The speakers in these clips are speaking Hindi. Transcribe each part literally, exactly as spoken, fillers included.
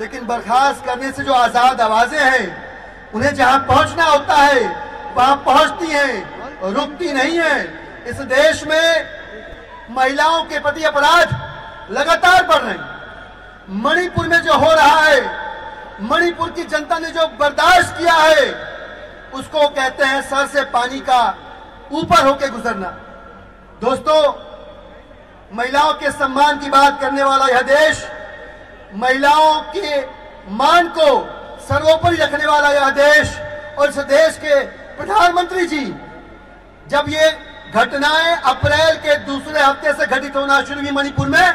लेकिन बर्खास्त करने से जो आजाद आवाजें हैं उन्हें जहां पहुंचना होता है वहां पहुंचती हैं, रुकती नहीं है। इस देश में महिलाओं के प्रति अपराध लगातार बढ़ रहे हैं। मणिपुर में जो हो रहा है, मणिपुर की जनता ने जो बर्दाश्त किया है उसको कहते हैं सर से पानी का ऊपर होके गुजरना। दोस्तों, महिलाओं के सम्मान की बात करने वाला यह देश, महिलाओं के मान को सर्वोपरि रखने वाला यह देश और इस देश के प्रधानमंत्री जी, जब ये घटनाएं अप्रैल के दूसरे हफ्ते से घटित होना शुरू हुई मणिपुर में,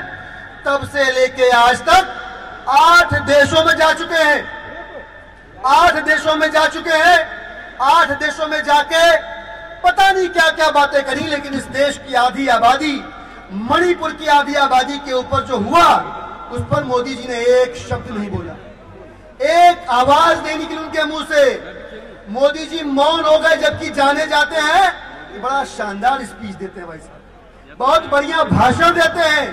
तब से लेके आज तक आठ देशों में जा चुके हैं, आठ देशों में जा चुके हैं। आठ देशों में जाके पता नहीं क्या क्या बातें करी, लेकिन इस देश की आधी आबादी, मणिपुर की आधी आबादी के ऊपर जो हुआ उस पर मोदी जी ने एक शब्द नहीं बोला। एक आवाज नहीं निकली उनके मुंह से, मोदी जी मौन हो गए। जबकि जाने जाते हैं, बड़ा शानदार स्पीच देते हैं भाई साहब, बहुत बढ़िया भाषण देते हैं,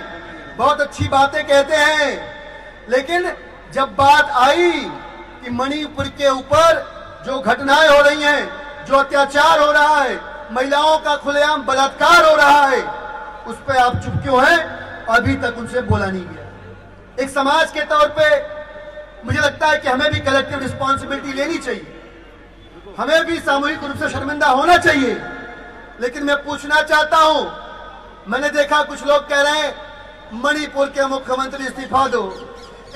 बहुत अच्छी बातें कहते हैं, लेकिन जब बात आई कि मणिपुर के ऊपर जो घटनाएं हो रही हैं, जो अत्याचार हो रहा है, महिलाओं का खुलेआम बलात्कार हो रहा है, उस पर आप चुप क्यों हैं? अभी तक उनसे बोला नहीं गया। एक समाज के तौर पे मुझे लगता है कि हमें भी कलेक्टिव रिस्पॉन्सिबिलिटी लेनी चाहिए, हमें भी सामूहिक रूप से शर्मिंदा होना चाहिए। लेकिन मैं पूछना चाहता हूं, मैंने देखा कुछ लोग कह रहे हैं मणिपुर के मुख्यमंत्री इस्तीफा दो।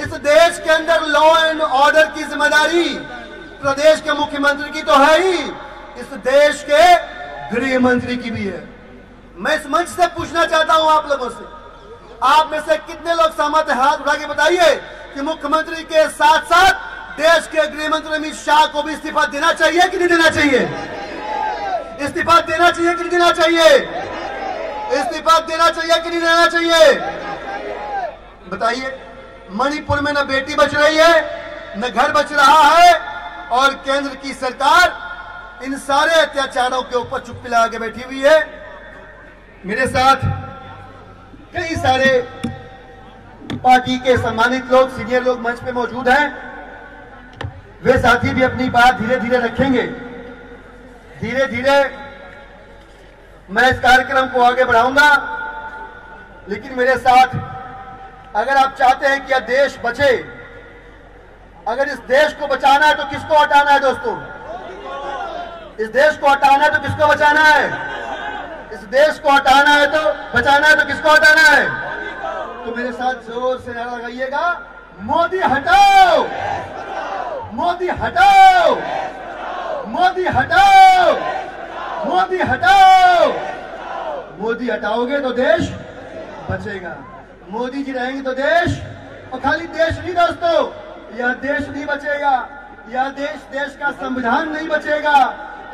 इस देश के अंदर लॉ एंड ऑर्डर की जिम्मेदारी प्रदेश के मुख्यमंत्री की तो है ही, इस देश के गृह मंत्री की भी है। मैं इस मंच से पूछना चाहता हूं आप लोगों से, आप में से कितने लोग सहमत हैं? हाथ उठा के बताइए कि मुख्यमंत्री के साथ साथ देश के गृह मंत्री अमित शाह को भी इस्तीफा देना चाहिए कि नहीं देना चाहिए? इस्तीफा देना चाहिए कि नहीं देना चाहिए? इस्तीफा देना चाहिए कि नहीं देना चाहिए? बताइए। मणिपुर में न बेटी बच रही है, न घर बच रहा है, और केंद्र की सरकार इन सारे अत्याचारों के ऊपर चुप्पी लगा के बैठी हुई है। मेरे साथ कई सारे पार्टी के सम्मानित लोग, सीनियर लोग मंच पे मौजूद हैं। वे साथी भी अपनी बात धीरे धीरे रखेंगे। धीरे धीरे मैं इस कार्यक्रम को आगे बढ़ाऊंगा, लेकिन मेरे साथ अगर आप चाहते हैं कि यह देश बचे, अगर इस देश को बचाना है तो किसको हटाना है? दोस्तों, इस देश को हटाना है तो किसको बचाना है? इस देश को हटाना है तो बचाना है तो किसको हटाना है? तो मेरे साथ जोर से नारा लगाइएगा, मोदी हटाओ, मोदी हटाओ, मोदी हटाओ, मोदी हटाओ। मोदी हटाओगे तो देश बचेगा, मोदी जी रहेंगे तो देश, और खाली देश नहीं दोस्तों, यह देश नहीं बचेगा, यह देश, देश का संविधान नहीं बचेगा,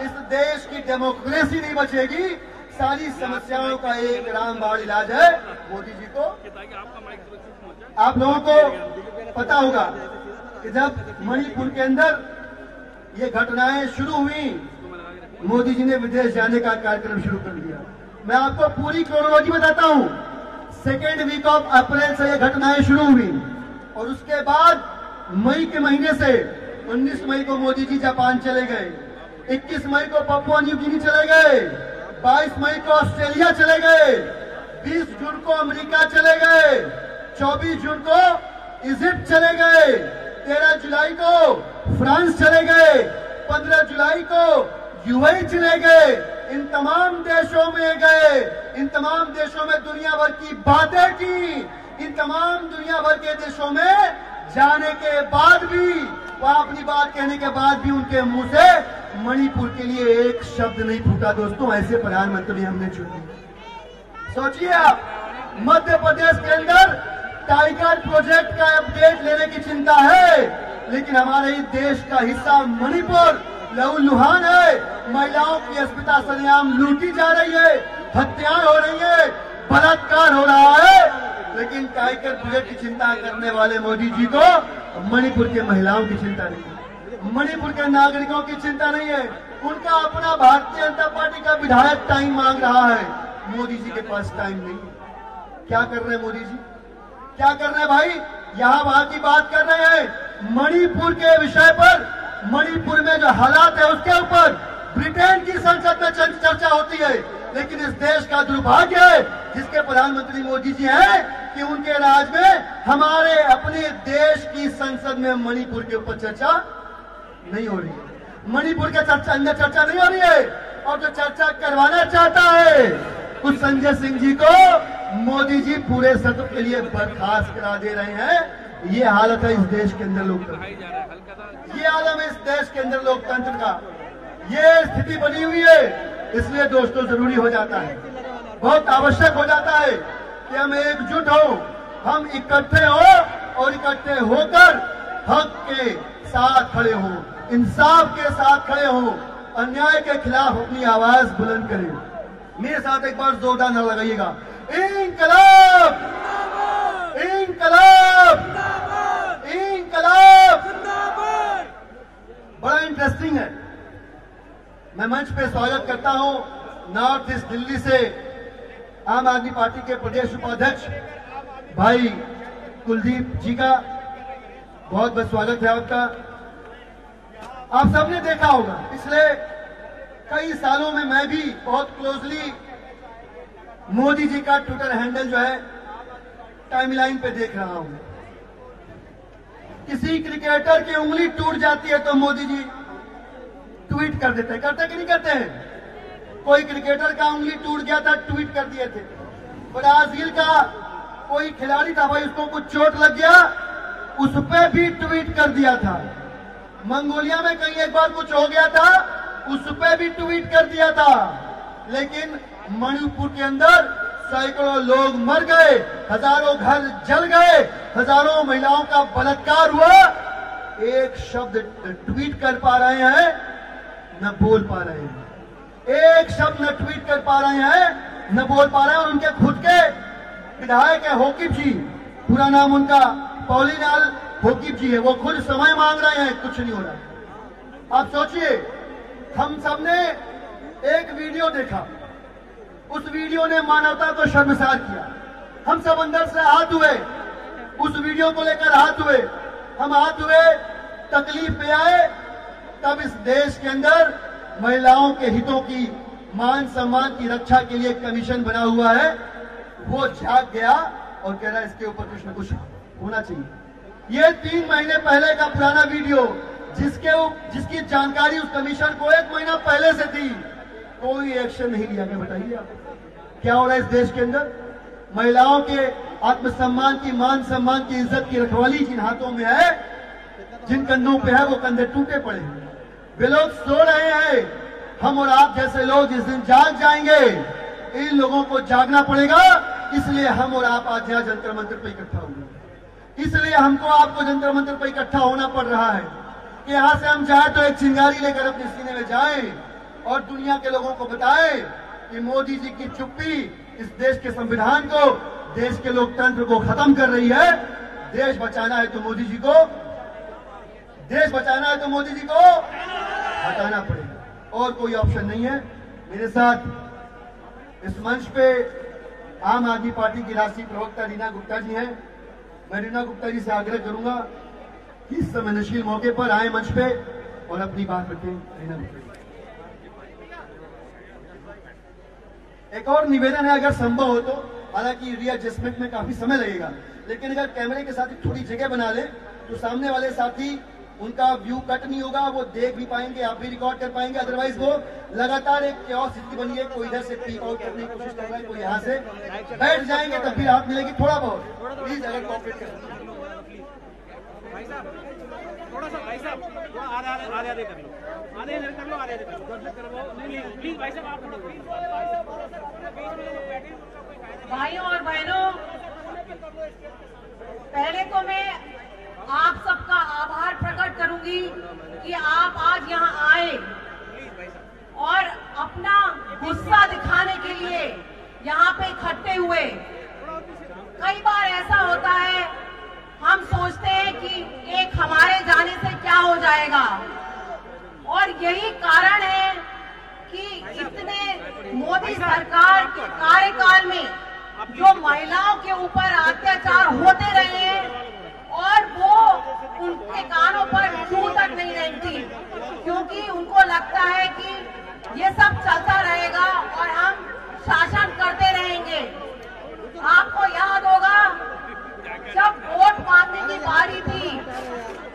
इस देश की डेमोक्रेसी नहीं बचेगी। सारी समस्याओं का एक रामबाण इलाज है मोदी जी को। आप लोगों को पता होगा कि जब मणिपुर के अंदर ये घटनाएं शुरू हुई, मोदी जी ने विदेश जाने का कार्यक्रम शुरू कर दिया। मैं आपको पूरी क्रोनोलॉजी बताता हूँ। सेकेंड वीक ऑफ अप्रैल से ये घटनाएं शुरू हुई और उसके बाद मई के महीने से उन्नीस मई को मोदी जी जापान चले गए, इक्कीस मई को पपुआ न्यू गिनी चले गए, बाईस मई को ऑस्ट्रेलिया चले गए, बीस जून को अमेरिका चले गए, चौबीस जून को इजिप्ट चले गए, तेरह जुलाई को फ्रांस चले गए, पंद्रह जुलाई को यूएई चले गए। इन तमाम देशों में गए, इन तमाम देशों में दुनिया भर की बातें की, इन तमाम दुनिया भर के देशों में जाने के बाद भी, वहां अपनी बात कहने के बाद भी उनके मुंह से मणिपुर के लिए एक शब्द नहीं फूटा। दोस्तों, ऐसे प्रधानमंत्री हमने चुने। सोचिए आप, मध्य प्रदेश के अंदर टाइगर प्रोजेक्ट का अपडेट लेने की चिंता है, लेकिन हमारे ही देश का हिस्सा मणिपुर लहूलुहान है। महिलाओं की अस्मिता सरेआम लूटी जा रही है, हत्याएं हो रही है, बलात्कार हो रहा है, लेकिन टाइगर प्रोजेक्ट की चिंता करने वाले मोदी जी को मणिपुर के महिलाओं की चिंता नहीं है, मणिपुर के नागरिकों की चिंता नहीं है। उनका अपना भारतीय जनता पार्टी का विधायक टाइम मांग रहा है, मोदी जी के पास टाइम नहीं है। क्या कर रहे हैं मोदी जी? क्या कर रहे हैं भाई? यहाँ वहाँ की बात कर रहे हैं, मणिपुर के विषय पर, मणिपुर में जो हालात है उसके ऊपर ब्रिटेन की संसद में चर्चा होती है। लेकिन इस देश का दुर्भाग्य है जिसके प्रधानमंत्री मोदी जी हैं कि उनके राज में हमारे अपने देश की संसद में मणिपुर के ऊपर चर्चा नहीं हो रही है, मणिपुर के चर्चा अंदर चर्चा नहीं हो रही है। और जो चर्चा करवाना चाहता है उस संजय सिंह जी को मोदी जी पूरे सत्र के लिए बर्खास्त करा दे रहे हैं। ये हालत है इस देश के अंदर लोकतंत्र, ये आलम है इस देश के अंदर लोकतंत्र का, ये स्थिति बनी हुई है। इसलिए दोस्तों जरूरी हो जाता है, बहुत आवश्यक हो जाता है कि हम एकजुट हो, हम इकट्ठे हो और इकट्ठे होकर हक के साथ खड़े हो, इंसाफ के साथ खड़े हो, अन्याय के खिलाफ अपनी आवाज बुलंद करें। मेरे साथ एक बार जोरदार नारा लगाइएगा, इंकलाब इंकलाब इंकलाब। बड़ा इंटरेस्टिंग है, मैं मंच पे स्वागत करता हूं नॉर्थ ईस्ट दिल्ली से आम आदमी पार्टी के प्रदेश उपाध्यक्ष भाई कुलदीप जी का, बहुत बहुत स्वागत है आपका। आप सबने देखा होगा पिछले कई सालों में मैं भी बहुत क्लोजली मोदी जी का ट्विटर हैंडल जो है टाइमलाइन पे देख रहा हूं। किसी क्रिकेटर की उंगली टूट जाती है तो मोदी जी ट्वीट कर देते हैं, करते कि नहीं करते हैं। कोई क्रिकेटर का उंगली टूट गया था, ट्वीट कर दिए थे। ब्राजील का कोई खिलाड़ी था भाई, उसको कुछ चोट लग गया, उस पे भी ट्वीट कर दिया था। मंगोलिया में कहीं एक बार कुछ हो गया था, उस पे भी ट्वीट कर दिया था। लेकिन मणिपुर के अंदर सैकड़ों लोग मर गए, हजारों घर जल गए, हजारों महिलाओं का बलात्कार हुआ, एक शब्द ट्वीट कर पा रहे हैं न बोल पा रहे हैं, एक शब्द न ट्वीट कर पा रहे हैं न बोल पा रहे हैं। और उनके खुद के विधायक है होकिब जी, पूरा नाम उनका पॉलीलाल होकिब जी है, वो खुद समय मांग रहे हैं, कुछ नहीं हो रहा। आप सोचिए, हम सबने एक वीडियो देखा, उस वीडियो ने मानवता को शर्मसार किया। हम सब अंदर से हाथ हुए, उस वीडियो को लेकर हाथ हुए, हम हाथ हुए, तकलीफ पे आए। तब इस देश के अंदर महिलाओं के हितों की, मान सम्मान की रक्षा के लिए कमीशन बना हुआ है, वो झाग गया और कह रहा है इसके ऊपर कुछ न कुछ होना चाहिए। ये तीन महीने पहले का पुराना वीडियो, जिसके जिसकी जानकारी उस कमीशन को एक महीना पहले से थी, कोई एक्शन नहीं लिया गया। बताइए आप, क्या हो रहा है इस देश के अंदर। महिलाओं के आत्मसम्मान की, मान सम्मान की, इज्जत की रखवाली जिन हाथों में है, जिन कंधों पे है, वो कंधे टूटे पड़े हैं। वे लोग सो रहे हैं। हम और आप जैसे लोग जिस दिन जाग जाएंगे, इन लोगों को जागना पड़ेगा। इसलिए हम और आप आज यहाँ जंतर मंतर पर इकट्ठा होंगे। इसलिए हमको आपको जंतर मंतर पर इकट्ठा होना पड़ रहा है कि यहाँ से हम जाए तो एक चिंगारी लेकर अपने सीने में जाए और दुनिया के लोगों को बताए कि मोदी जी की चुप्पी इस देश के संविधान को, देश के लोकतंत्र को खत्म कर रही है। देश बचाना है तो मोदी जी को, देश बचाना है तो मोदी जी को हटाना पड़ेगा, और कोई ऑप्शन नहीं है। मेरे साथ इस मंच पे आम आदमी पार्टी की राष्ट्रीय प्रवक्ता रीना गुप्ता जी हैं। मैं रीना गुप्ता जी से आग्रह करूंगा कि इस संवेदनशील मौके पर आए मंच पे और अपनी बात रखें। रीना गुप्ता, एक और निवेदन है, अगर संभव हो तो, हालांकि रीएडजस्टमेंट में काफी समय लगेगा, लेकिन अगर कैमरे के साथ थोड़ी जगह बना ले तो सामने वाले साथी, उनका व्यू कट नहीं होगा, वो देख भी पाएंगे, आप भी रिकॉर्ड कर पाएंगे। अदरवाइज वो लगातार एक क्योस स्थिति बनी है, कोई इधर से पीक आउट करने की कोशिश कर रहा है, कोई यहाँ से बैठ जाएंगे तब फिर हाथ मिलेगी। थोड़ा बहुत प्लीज अगर कॉपरेट कर, आप सबका आभार प्रकट करूंगी कि आप आज यहाँ आए और अपना गुस्सा दिखाने के लिए यहाँ पे इकट्ठे हुए। कई बार ऐसा होता है, हम सोचते हैं कि एक हमारे जाने से क्या हो जाएगा, और यही कारण है कि इतने मोदी सरकार के कार्यकाल में जो महिलाओं के ऊपर अत्याचार होते रहे हैं, और वो उनके कानों पर दूर तक नहीं रहती, क्योंकि उनको लगता है कि ये सब चलता रहेगा और हम शासन करते रहेंगे। आपको याद होगा जब वोट मांगने की बारी थी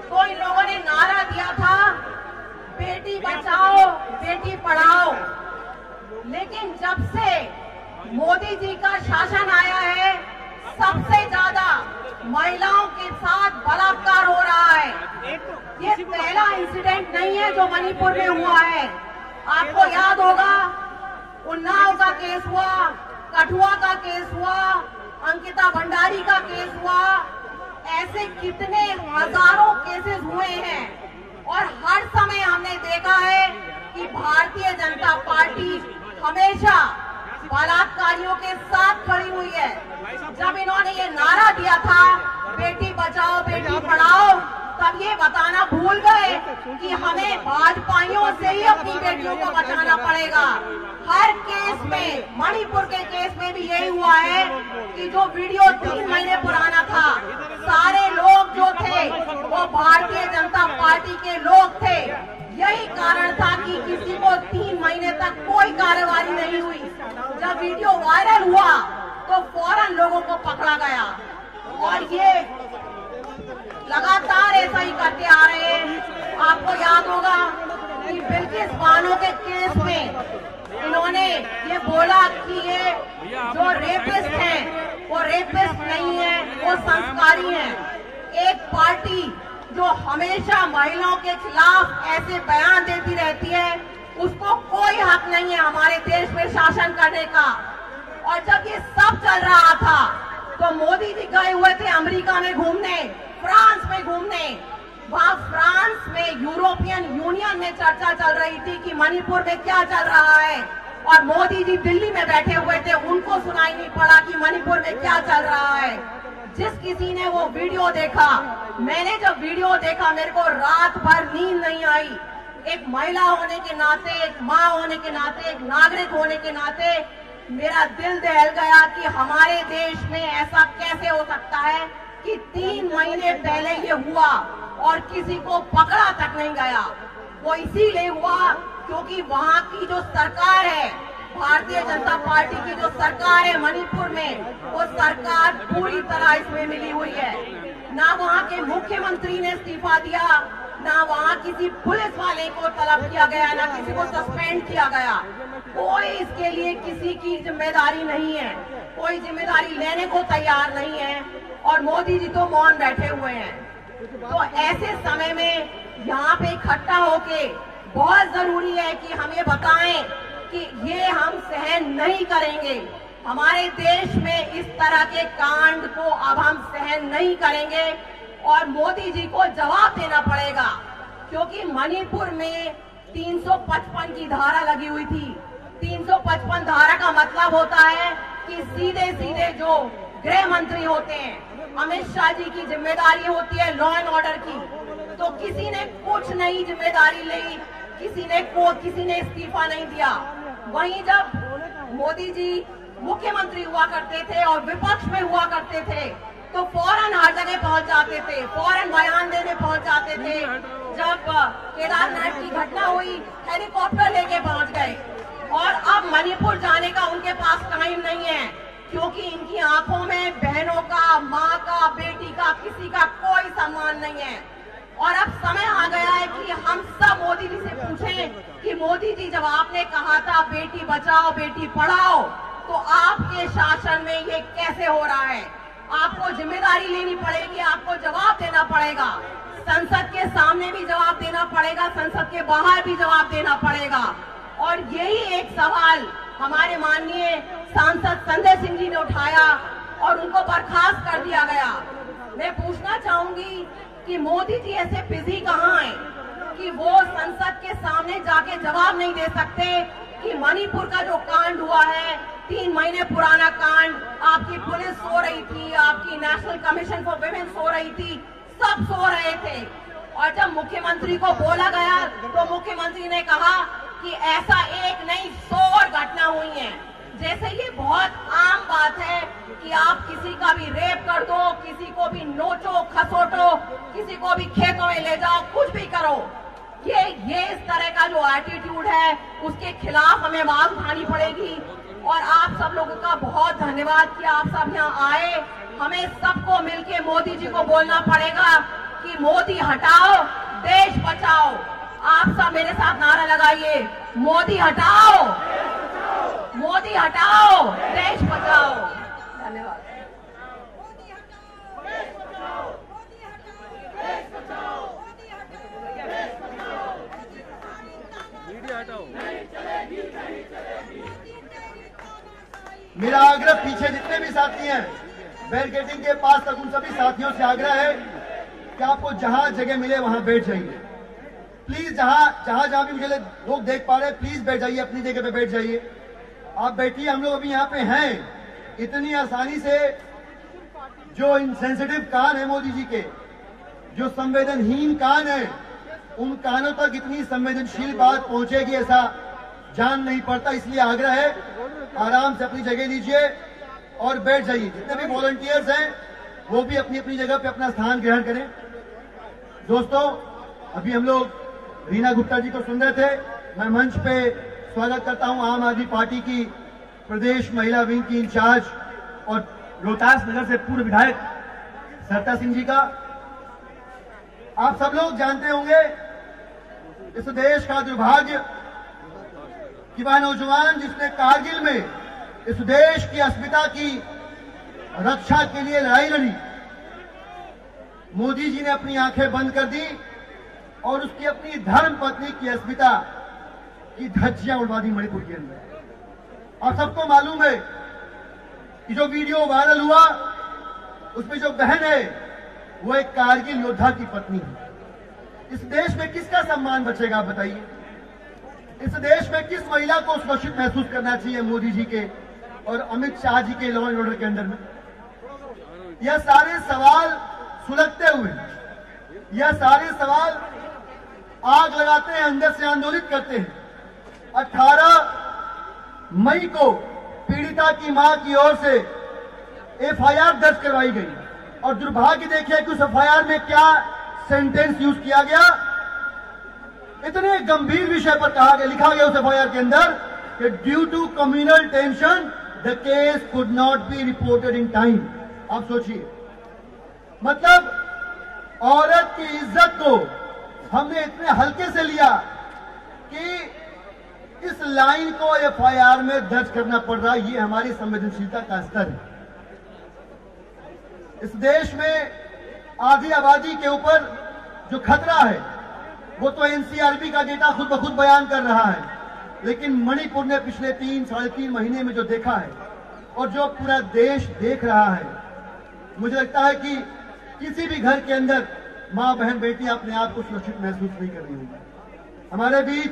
तो इन लोगों ने नारा दिया था बेटी बचाओ बेटी पढ़ाओ, लेकिन जब से मोदी जी का शासन आया है सबसे ज्यादा महिलाओं के साथ बलात्कार हो रहा है। ये पहला इंसिडेंट नहीं है जो मणिपुर में हुआ है। आपको याद होगा उन्नाव का केस हुआ, कठुआ का केस हुआ, अंकिता भंडारी का केस हुआ, ऐसे कितने हजारों केसेस हुए हैं और हर समय हमने देखा है कि भारतीय जनता पार्टी हमेशा बलात्कारियों के साथ खड़ी हुई है। जब इन्होंने ये नारा दिया था बेटी बचाओ बेटी पढ़ाओ, तब ये बताना भूल गए कि हमें भाजपाइयों से ही अपनी बेटियों को बचाना पड़ेगा। हर केस में, मणिपुर के केस में भी यही हुआ है कि जो वीडियो तीन महीने पुराना था, सारे लोग जो थे वो भारतीय जनता पार्टी के लोग थे। यही कारण था कि किसी को तीन महीने तक कोई कार्रवाई नहीं हुई। जब वीडियो वायरल हुआ तो फौरन लोगों को पकड़ा गया और ये लगातार ऐसा ही करते आ रहे हैं। आपको याद होगा कि बिल्किस बानो के केस में इन्होंने ये बोला कि ये जो रेपिस्ट हैं वो रेपिस्ट नहीं है, वो संस्कारी हैं। एक पार्टी जो हमेशा महिलाओं के खिलाफ ऐसे बयान देती रहती है उसको कोई हक नहीं है हमारे देश में शासन करने का। और जब ये सब चल रहा था तो मोदी जी गए हुए थे अमेरिका में घूमने, फ्रांस में घूमने। वहाँ फ्रांस में यूरोपियन यूनियन में चर्चा चल रही थी कि मणिपुर में क्या चल रहा है और मोदी जी दिल्ली में बैठे हुए थे, उनको सुनाई नहीं पड़ा कि मणिपुर में क्या चल रहा है। जिस किसी ने वो वीडियो देखा, मैंने जब वीडियो देखा मेरे को रात भर नींद नहीं आई। एक महिला होने के नाते, एक माँ होने के नाते, एक नागरिक होने के नाते मेरा दिल दहल गया कि हमारे देश में ऐसा कैसे हो सकता है कि तीन महीने पहले ये हुआ और किसी को पकड़ा तक नहीं गया। वो इसीलिए हुआ क्योंकि वहाँ की जो सरकार है, भारतीय जनता पार्टी की जो सरकार है मणिपुर में, वो सरकार पूरी तरह इसमें मिली हुई है। ना वहाँ के मुख्यमंत्री ने इस्तीफा दिया, ना वहाँ किसी पुलिस वाले को तलब किया गया, ना किसी को सस्पेंड किया गया। कोई इसके लिए किसी की जिम्मेदारी नहीं है, कोई जिम्मेदारी लेने को तैयार नहीं है और मोदी जी तो मौन बैठे हुए हैं। तो ऐसे समय में यहाँ पे इकट्ठा होके बहुत जरूरी है कि हम ये बताएं कि ये हम सहन नहीं करेंगे। हमारे देश में इस तरह के कांड को अब हम सहन नहीं करेंगे और मोदी जी को जवाब देना पड़ेगा, क्योंकि मणिपुर में तीन सौ पचपन की धारा लगी हुई थी। तीन सौ पचपन धारा का मतलब होता है कि सीधे सीधे जो गृह मंत्री होते हैं, अमित शाह जी की जिम्मेदारी होती है लॉ एंड ऑर्डर की, तो किसी ने कुछ नहीं जिम्मेदारी ली, किसी ने को किसी ने इस्तीफा नहीं दिया। वहीं जब मोदी जी मुख्यमंत्री हुआ करते थे और विपक्ष में हुआ करते थे तो फौरन हर जगह पहुंच जाते थे, फौरन बयान देने पहुंच जाते थे। जब केदारनाथ की घटना हुई हेलीकॉप्टर लेके पहुंच गए और अब मणिपुर जाने का उनके पास टाइम नहीं है, क्योंकि इनकी आंखों में बहनों का, माँ का, बेटी का, किसी का कोई सम्मान नहीं है। और अब समय आ गया है कि हम सब मोदी जी से पूछें कि मोदी जी जब आपने कहा था बेटी बचाओ बेटी पढ़ाओ तो आपके शासन में ये कैसे हो रहा है। आपको जिम्मेदारी लेनी पड़ेगी, आपको जवाब देना पड़ेगा, संसद के सामने भी जवाब देना पड़ेगा, संसद के बाहर भी जवाब देना पड़ेगा। और यही एक सवाल हमारे माननीय सांसद संजय सिंह जी ने उठाया और उनको बर्खास्त कर दिया गया। मैं पूछना चाहूंगी कि मोदी जी ऐसे बिजी कहाँ हैं कि वो संसद के सामने जाके जवाब नहीं दे सकते कि मणिपुर का जो कांड हुआ है, तीन महीने पुराना कांड, आपकी पुलिस सो रही थी, आपकी नेशनल कमीशन फॉर वुमेन सो रही थी, सब सो रहे थे। और जब मुख्यमंत्री को बोला गया तो मुख्यमंत्री ने कहा कि ऐसा एक नहीं सौ घटना हुई है। जैसे ये बहुत आम बात है कि आप किसी का भी रेप कर दो, किसी को भी नोचो खसोटो, किसी को भी खेतों में ले जाओ, कुछ भी करो, ये ये इस तरह का जो एटीट्यूड है उसके खिलाफ हमें आवाज उठानी पड़ेगी। और आप सब लोगों का बहुत धन्यवाद कि आप सब यहाँ आए। हमें सबको मिलके मोदी जी को बोलना पड़ेगा कि मोदी हटाओ देश बचाओ। आप सब मेरे साथ नारा लगाइए, मोदी हटाओ, मोदी हटाओ देश बचाओ। धन्यवाद। मेरा आग्रह पीछे जितने भी साथी हैं बैरिकेडिंग के पास तक उन सभी साथियों से आग्रह है कि आपको जहां जगह मिले वहां बैठ जाइए। प्लीज जहां जहां जहां भी मुझे लोग देख पा रहे हैं प्लीज बैठ जाइए, अपनी जगह पे बैठ जाइए। आप बैठिए, हम लोग अभी यहाँ पे हैं। इतनी आसानी से जो इनसेंसिटिव कान है मोदी जी के, जो संवेदनहीन कान है, उन कानों तक इतनी संवेदनशील बात पहुंचेगी ऐसा जान नहीं पड़ता। इसलिए आग्रह है आराम से अपनी जगह लीजिए और बैठ जाइए। जितने भी वॉलंटियर्स हैं वो भी अपनी अपनी जगह पे अपना स्थान ग्रहण करें। दोस्तों, अभी हम लोग रीना गुप्ता जी को सुन रहे थे। मैं मंच पे स्वागत करता हूं आम आदमी पार्टी की प्रदेश महिला विंग की इंचार्ज और रोहतास नगर से पूर्व विधायक सरता सिंह जी का। आप सब लोग जानते होंगे इस देश का दुर्भाग्य कि वह नौजवान जिसने कारगिल में इस देश की अस्मिता की रक्षा के लिए लड़ाई लड़ी, मोदी जी ने अपनी आंखें बंद कर दी और उसकी अपनी धर्म पत्नी की अस्मिता की धज्जियां उड़वा दी मणिपुर के अंदर। आप सबको मालूम है कि जो वीडियो वायरल हुआ उसमें जो बहन है वो एक कारगिल योद्धा की पत्नी है। इस देश में किसका सम्मान बचेगा आप बताइए? इस देश में किस महिला को सुरक्षित महसूस करना चाहिए मोदी जी के और अमित शाह जी के लॉ एंड ऑर्डर के अंदर में? यह सारे सवाल सुलगते हुए, यह सारे सवाल आग लगाते हैं, अंदर से आंदोलित करते हैं। अठारह मई को पीड़िता की मां की ओर से एफ आई आर दर्ज करवाई गई और दुर्भाग्य देखिए कि उस एफ आई आर में क्या सेंटेंस यूज किया गया। इतने गंभीर विषय पर कहा गया, लिखा गया उस एफ आई आर के अंदर कि due to communal tension the case could not be reported in time. आप सोचिए, मतलब औरत की इज्जत को हमने इतने हल्के से लिया कि इस लाइन को एफ आई आर में दर्ज करना पड़ रहा है। ये हमारी संवेदनशीलता का स्तर है। इस देश में आधी आबादी के ऊपर जो खतरा है वो तो एन सी आर बी का डेटा खुद ब खुद बयान कर रहा है, लेकिन मणिपुर ने पिछले तीन साढ़े तीन महीने में जो देखा है और जो पूरा देश देख रहा है, मुझे लगता है कि किसी भी घर के अंदर माँ बहन बेटी अपने आप को सुरक्षित महसूस नहीं कर रही होगी। हमारे बीच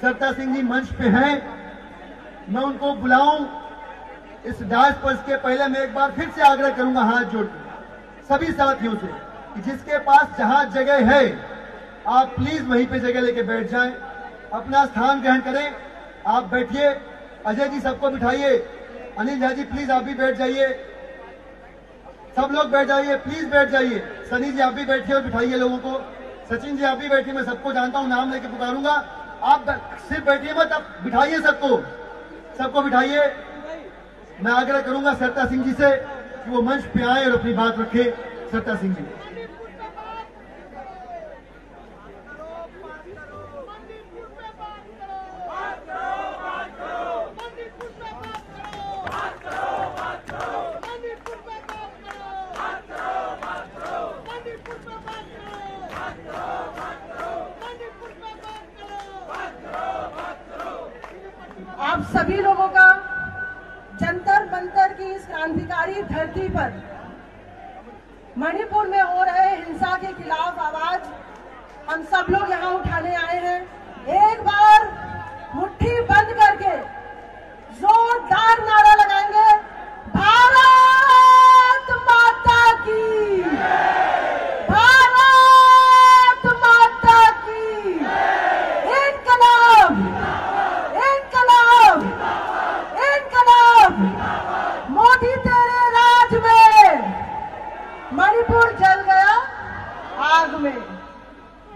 सरता सिंह जी मंच पे हैं, मैं उनको बुलाऊं इस डांस पर। इसके पहले मैं एक बार फिर से आग्रह करूंगा हाथ जोड़ सभी साथियों से कि जिसके पास जहाँ जगह है आप प्लीज वहीं पे जगह लेके बैठ जाएं, अपना स्थान ग्रहण करें। आप बैठिए, अजय जी सबको बिठाइए, अनिल झा जी प्लीज आप भी बैठ जाइए, सब लोग बैठ जाइए, प्लीज बैठ जाइए। सनी जी आप भी बैठिए और बिठाइए लोगों को, सचिन जी आप भी बैठिए, मैं सबको जानता हूँ, नाम लेके पुकारूंगा। आप सिर्फ बैठिए मत, आप बिठाइए सबको, सबको बिठाइए। मैं आग्रह करूंगा सरता सिंह जी से कि वो मंच पे आए और अपनी बात रखे। सरता सिंह जी, आप सभी लोगों का जंतर मंतर की इस क्रांतिकारी धरती पर मणिपुर में हो रहे हिंसा के खिलाफ आवाज हम सब लोग यहाँ उठाने आए हैं। एक बार मुट्ठी बंद करके जोरदार नारा लगाएंगे, भारत माता की, भारत माता की, इनकलाब, इनकलाब, इनकलाब।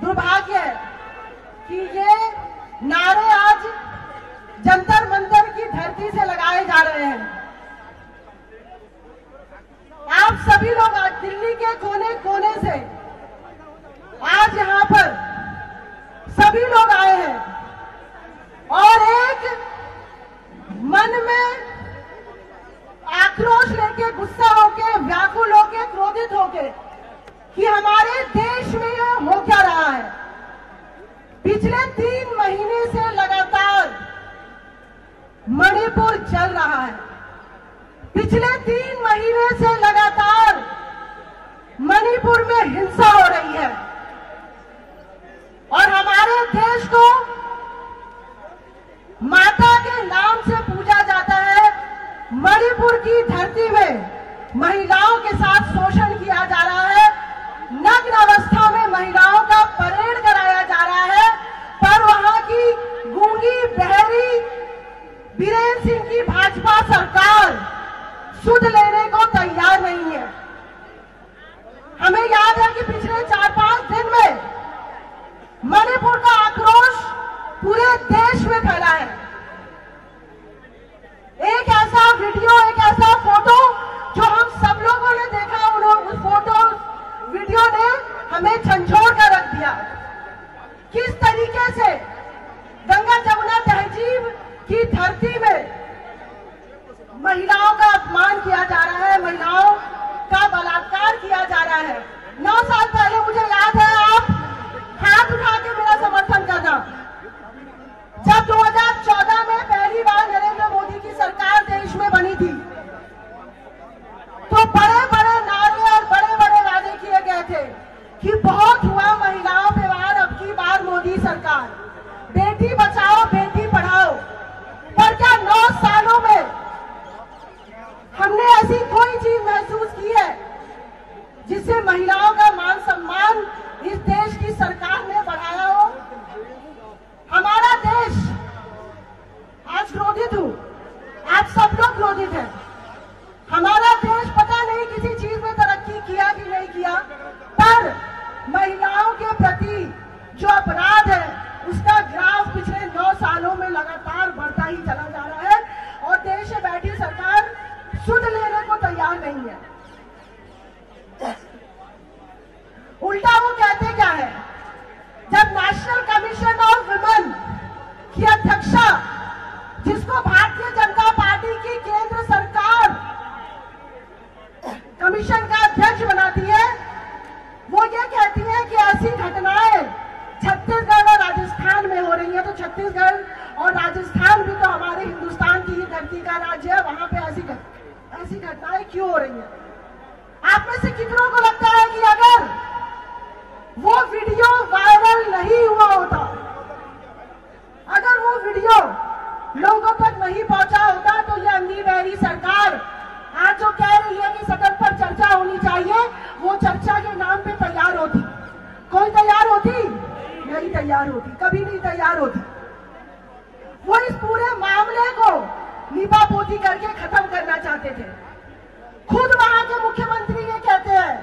दुर्भाग्य है कि ये नारे आज जंतर मंतर की धरती से लगाए जा रहे हैं। आप सभी लोग आज दिल्ली के कोने कोने से आज यहाँ पर सभी लोग आए हैं और एक मन में आक्रोश लेके, गुस्सा होके, व्याकुल होके, क्रोधित होके कि हमारे देश में यह हो क्या रहा है। पिछले तीन महीने से लगातार मणिपुर चल रहा है। पिछले तीन महीने से लगातार मणिपुर में हिंसा हो रही है और हमारे देश को माता के नाम से पूजा जाता है। मणिपुर की धरती में महिलाओं के साथ शोषण किया जा रहा है, नग्न अवस्था में महिलाओं का परेड कराया जा रहा है, पर वहां की गूंगी बहरी बीरेन्द्र सिंह की भाजपा सरकार सुध लेने को तैयार नहीं है। हमें याद है कि पिछले चार पांच दिन में मणिपुर का आक्रोश पूरे देश में फैला है। एक ऐसा वीडियो, एक ऐसा फोटो जो हम सब लोगों ने देखा, उस फोटो वीडियो ने हमें झंझोर कर रख दिया। किस तरीके से गंगा जमुना तहजीब की धरती में महिलाओं का अपमान किया जा रहा है, महिलाओं का बलात्कार किया जा रहा है। नौ साल पहले मुझे याद है, आप हाथ उठा के मेरा समर्थन करना, जब दो हज़ार चौदह में पहली बार नरेंद्र मोदी की सरकार देश में बनी थी तो बड़े बड़े नारे और बड़े बड़े वादे किए गए थे कि बहुत हुआ महिलाओं पे वार, अब की बार मोदी सरकार, बेटी बचाओ बेटी पढ़ाओ। पर क्या नौ सालों में हमने ऐसी कोई चीज महसूस की है जिससे महिलाओं का मान सम्मान इस देश की सरकार ने बढ़ाया हो? हमारा देश आज क्रोधित हूं, आप सब लोग क्रोधित हैं। हमारा देश पता नहीं किसी चीज में तरक्की किया कि नहीं किया, पर महिलाओं के प्रति जो अपराध है उसका ग्राफ पिछले नौ सालों में लगातार बढ़ता ही चला जा रहा है और देश में बैठी सरकार सुध लेने को तैयार नहीं है। उल्टा वो कहते क्या है, जब नेशनल कमीशन ऑफ वुमेन की अध्यक्षा, जिसको भारतीय जनता पार्टी की केंद्र सरकार कमीशन का अध्यक्ष बनाती है, वो ये कहती है कि ऐसी घटनाएं छत्तीसगढ़ और राजस्थान में हो रही है, तो छत्तीसगढ़ और राजस्थान भी तो हमारे हिंदुस्तान की ही धरती का राज्य है, वहां पे ऐसी ऐसी घटनाएं क्यों हो रही है? आप में से कितनों को लगता है कि अगर वो वीडियो वायरल नहीं हुआ होता, अगर वो वीडियो लोगों तक नहीं पहुंचा होता, तो ये अंधी बहरी सरकार आज जो कह रही है कि सदन पर चर्चा होनी चाहिए, वो चर्चा के नाम पे तैयार होती? कोई तैयार होती नहीं, तैयार होती कभी नहीं तैयार होती। वो इस पूरे मामले को लीपापोती करके खत्म करना चाहते थे। खुद वहां के मुख्यमंत्री ये कहते हैं,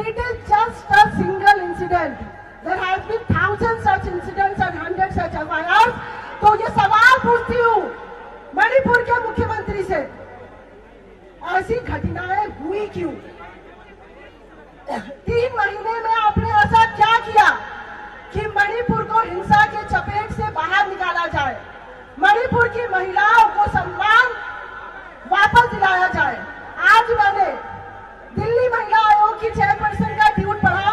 it is just a single incident, there has been thousands such incidents and hundreds such F I Rs. तो ये सवाल पूछती हूँ मणिपुर के मुख्यमंत्री से, ऐसी घटनाएं हुई क्यों? तीन महीने में आपने ऐसा क्या किया कि मणिपुर को हिंसा के चपेट से बाहर निकाला जाए, मणिपुर की महिलाओं को सम्मान वापस दिलाया जाए? आज मैंने दिल्ली महिला आयोग की चेयरपर्सन का ट्वीट पढ़ा,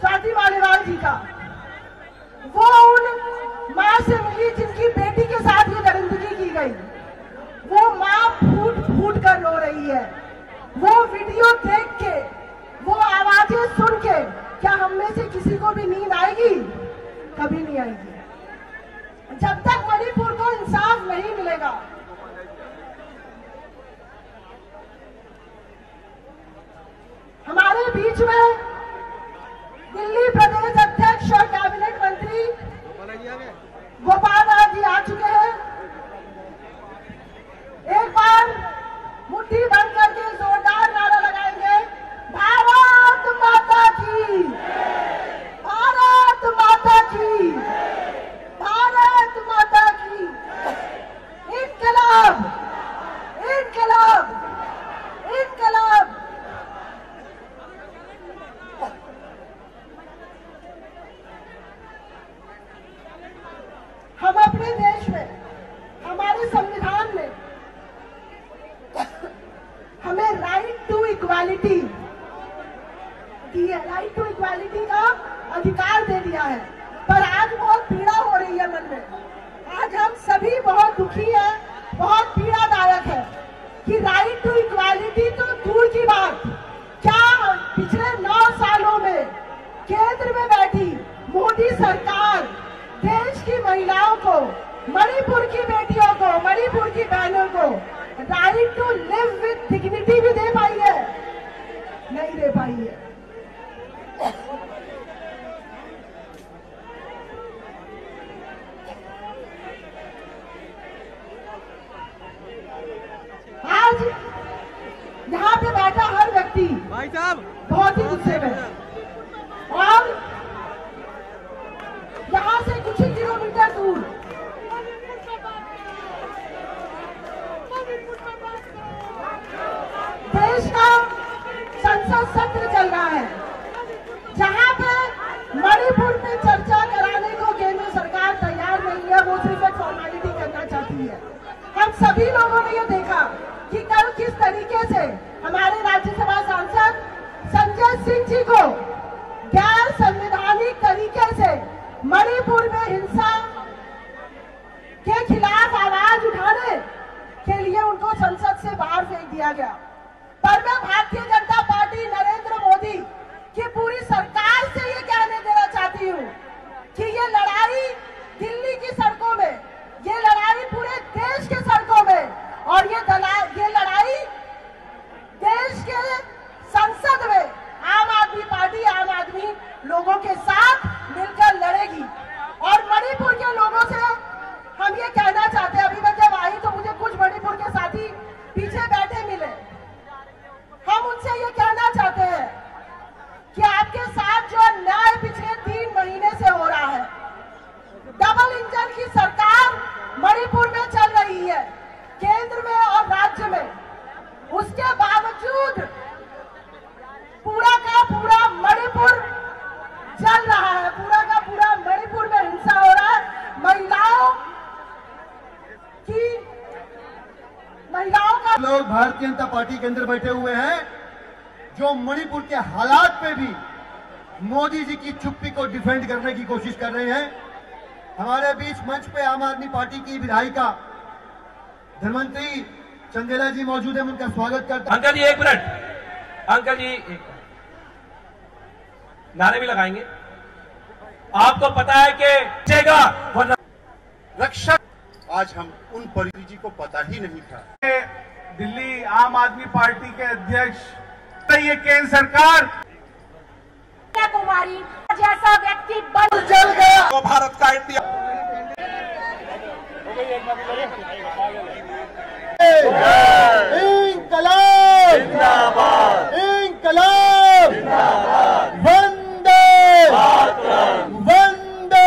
स्वाति मालीवाल जी का। वो उन माँ से मिली जिनकी बेटी के साथ ये दरिंदगी की गई। वो माँ फूट फूट कर रो रही है। वो वीडियो देख के, वो आवाजें सुन के क्या हम में से किसी को भी नींद आएगी? कभी नहीं आएगी। जब तक मणिपुर को इंसाफ नहीं मिलेगा, हमारे बीच में दिल्ली प्रदेश अध्यक्ष और कैबिनेट मंत्री गोपाल जी आ चुके हैं। एक बार मुट्ठी बंद करके जोरदार नारा लगाएंगे, भारत माता की, भारत अधिकार दे दिया है, पर आज बहुत पीड़ा हो रही है मन में। आज हम सभी बहुत दुखी है, बहुत पीड़ादायक है कि राइट टू इक्वालिटी तो दूर की बात, क्या पिछले नौ सालों में केंद्र में बैठी मोदी सरकार देश की महिलाओं को, मणिपुर की बेटियों को, मणिपुर की बहनों को right to live with dignity भी दे पाई है? नहीं दे पाई है। आज यहाँ पे बैठा हर व्यक्ति भाई साहब बहुत ही गुस्से में, और यहाँ से कुछ ही किलोमीटर दूर देश का संसद सत्र चल रहा है, जहाँ पे मणिपुर में चर्चा कराने को केंद्र सरकार तैयार नहीं है, वो सिर्फ एक फॉर्मेलिटी करना चाहती है। हम सभी लोगों ने ये देखा कि कल किस तरीके से हमारे राज्यसभा सांसद संजय सिंह जी को गैर संवैधानिक तरीके से मणिपुर में हिंसा के खिलाफ आवाज उठाने के लिए उनको संसद से बाहर फेंक दिया गया। पर मैं भारतीय जनता पार्टी नरेंद्र मोदी की पूरी सरकार से ये कहने देना चाहती हूँ कि ये लड़ाई दिल्ली की सड़कों में, ये लड़ाई पूरे देश के सड़कों में, और ये ये लड़ाई देश के संसद में आम आदमी पार्टी, आम आदमी लोगों के साथ मिलकर लड़ेगी। और मणिपुर के लोगों से हम ये कहना चाहते हैं, अभी मैं जब आई तो मुझे कुछ मणिपुर के साथी पीछे बैठे मिले, हम उनसे ये कहना चाहते हैं कि आपके साथ जो अन्याय पिछले तीन महीने से हो रहा है, डबल इंजन की सरकार मणिपुर में चल रही है, केंद्र में और राज्य में, उसके बावजूद पूरा का पूरा मणिपुर चल रहा है, पूरा का पूरा मणिपुर में हिंसा हो रहा है, महिलाओं की महिलाओं का। लोग भारतीय जनता पार्टी के अंदर बैठे हुए हैं जो मणिपुर के हालात पे भी मोदी जी की चुप्पी को डिफेंड करने की कोशिश कर रहे हैं। हमारे बीच मंच पे आम आदमी पार्टी की विधायिका धनवंतरी चंदेला जी मौजूद है, उनका स्वागत करता हूं। अंकल जी एक मिनट, अंकल जी एक नारे भी लगाएंगे। आपको पता है कि रक्षा आज हम उन परिजी जी को पता ही नहीं था। दिल्ली आम आदमी पार्टी के अध्यक्ष तो ये केंद्र सरकार कुमारी जैसा व्यक्ति बल जल गया तो भारत का इंडिया इंकलाब जिंदाबाद, इंकलाब जिंदाबाद, वंदे मातरम, वंदे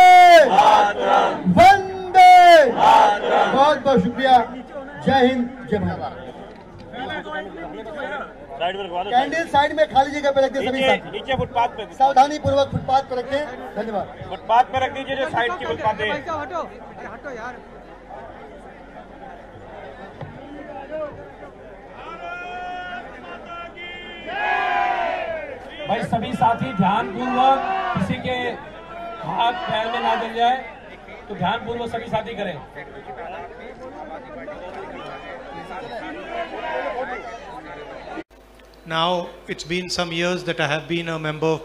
मातरम, वंदे। बहुत बहुत शुक्रिया, जय हिंद, जय भारत। कैंडल साइड में खाली जगह पे रखते, सभी नीचे फुटपाथ पे सावधानी पूर्वक फुटपाथ पे रखें। धन्यवाद। फुटपाथ पे रख दीजिए जो साइड की फुटपाथ है। हटो हटो यार, भाई सभी साथी ध्यान पूर्वक, किसी के हाथ पैर में ना जल जाए तो ध्यान पूर्वक सभी साथी करें। Now it's been some years that I have been a member of